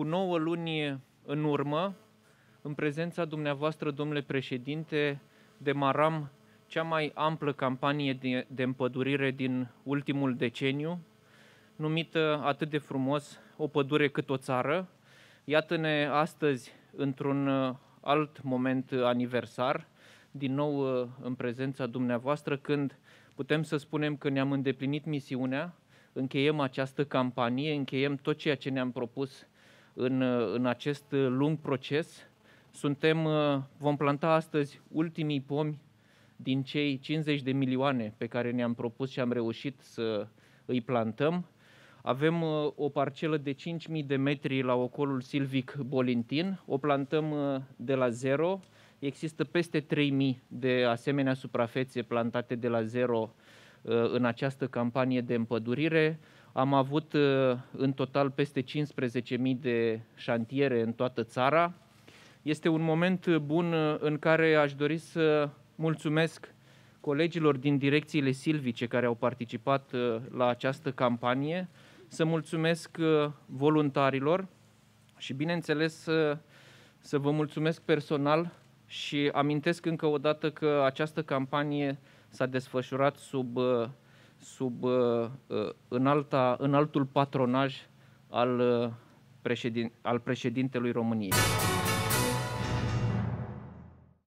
cu 9 luni în urmă, în prezența dumneavoastră, domnule președinte, demaram cea mai amplă campanie de împădurire din ultimul deceniu, numită atât de frumos O pădure cât o țară. Iată-ne astăzi într-un alt moment aniversar, din nou în prezența dumneavoastră, când putem să spunem că ne-am îndeplinit misiunea, încheiem această campanie, încheiem tot ceea ce ne-am propus în acest lung proces. Vom planta astăzi ultimii pomi din cei 50 de milioane pe care ne-am propus și am reușit să îi plantăm. Avem o parcelă de 5.000 de metri la ocolul silvic Bolintin, o plantăm de la zero. Există peste 3.000 de asemenea suprafețe plantate de la zero în această campanie de împădurire. Am avut în total peste 15.000 de șantiere în toată țara. Este un moment bun în care aș dori să mulțumesc colegilor din direcțiile silvice care au participat la această campanie, să mulțumesc voluntarilor și, bineînțeles, să vă mulțumesc personal și amintesc încă o dată că această campanie s-a desfășurat în altul patronaj al președintelui României.